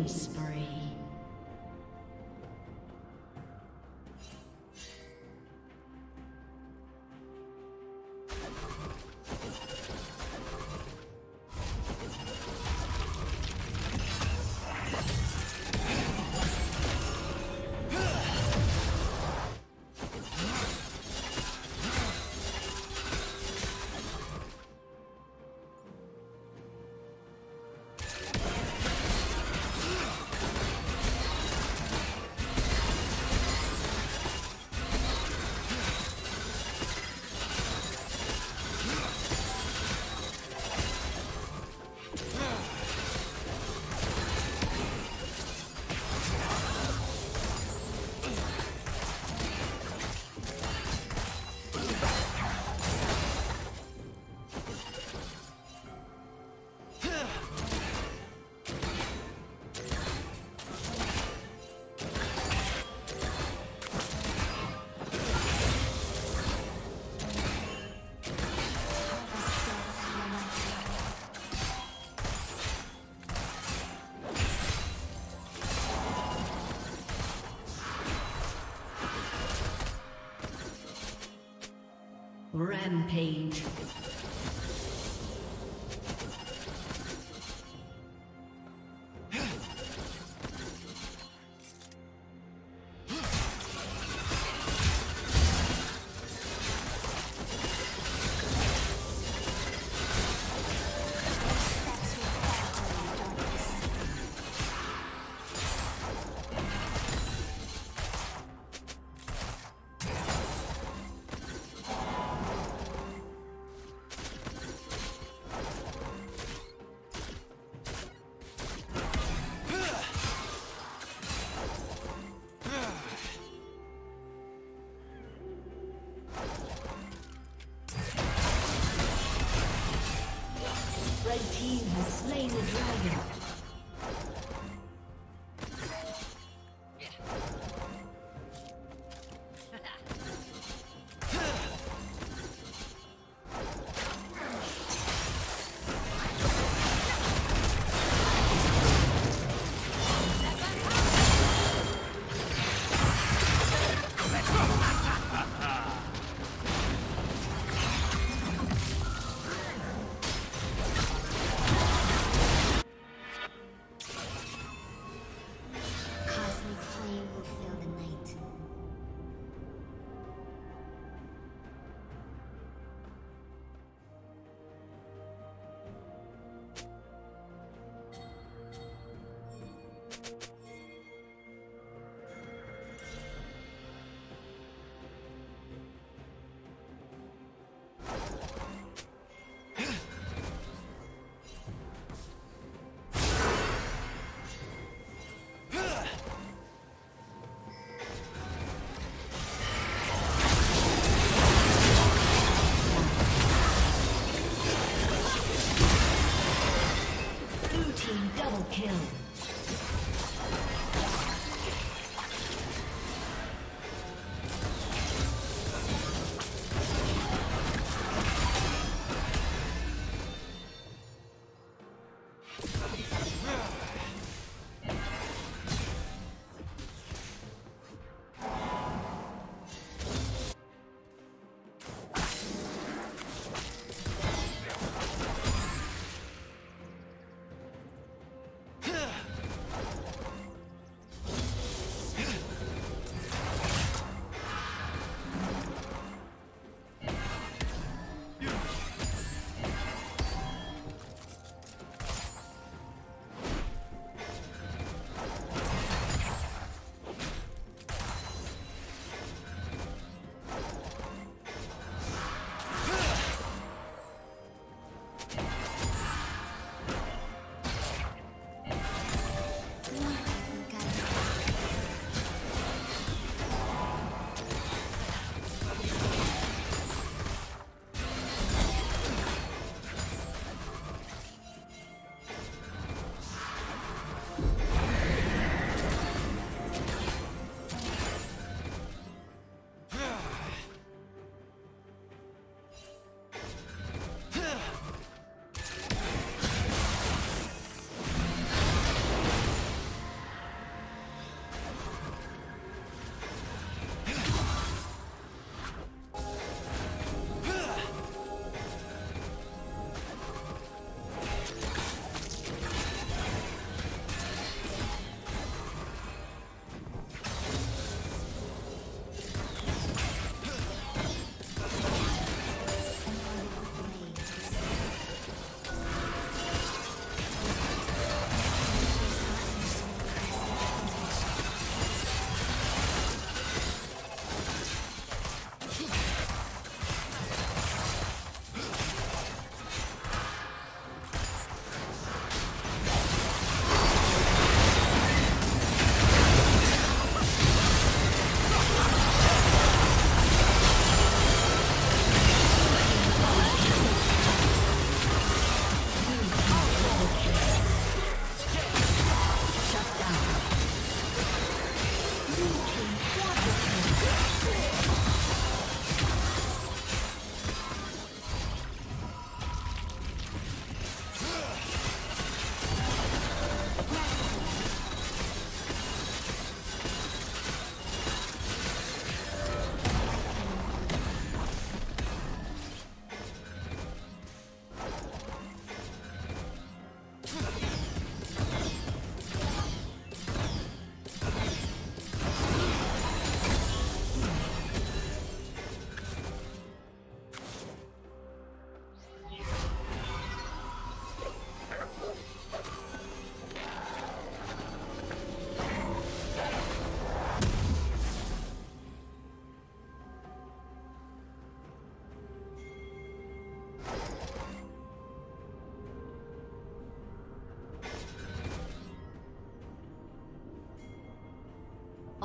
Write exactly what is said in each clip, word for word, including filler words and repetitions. Killing spree. Rampage.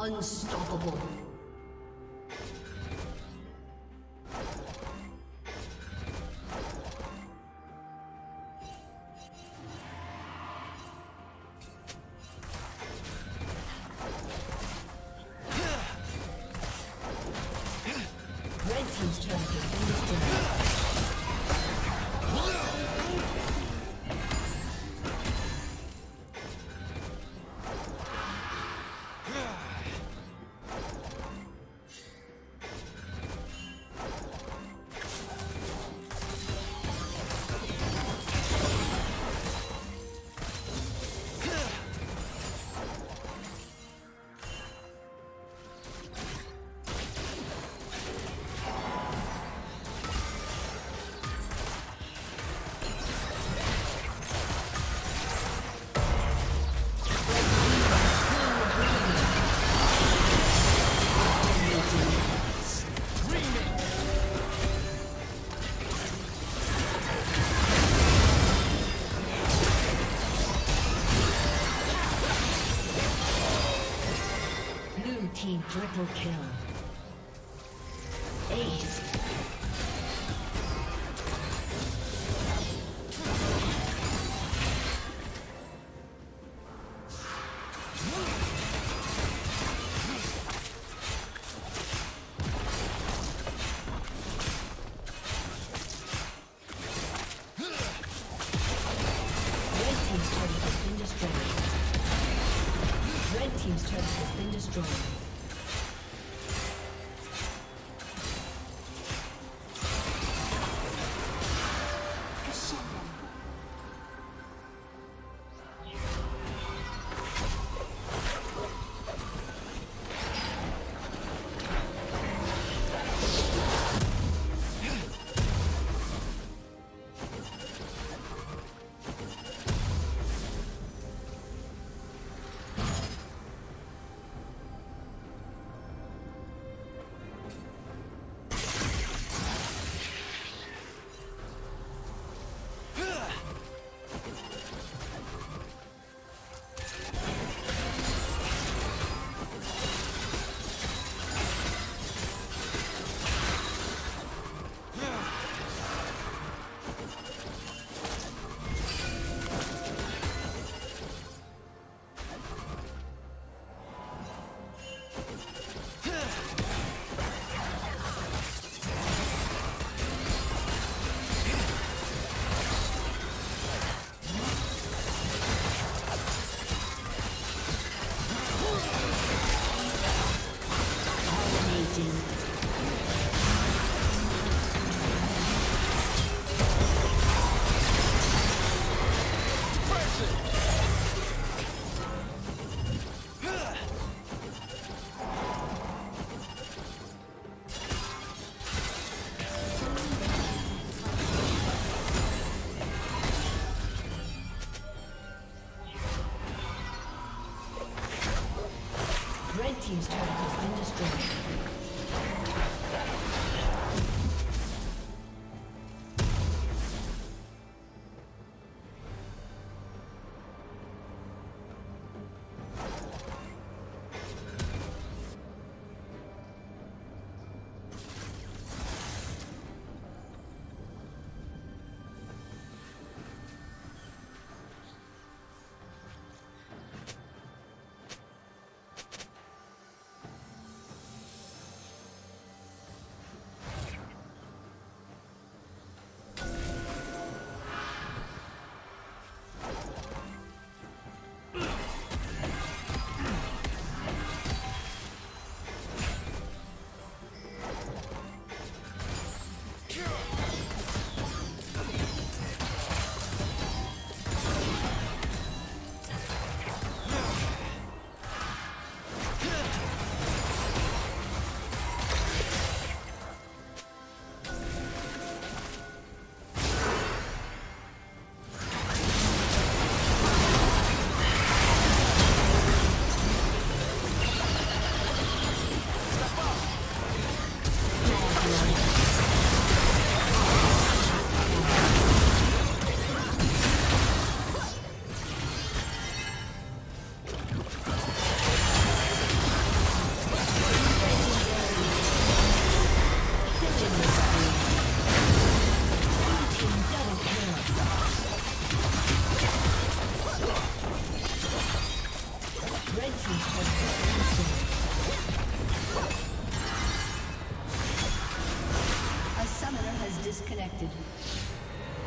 Unstoppable. Triple kill. Ace. Destroyed.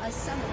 A summoner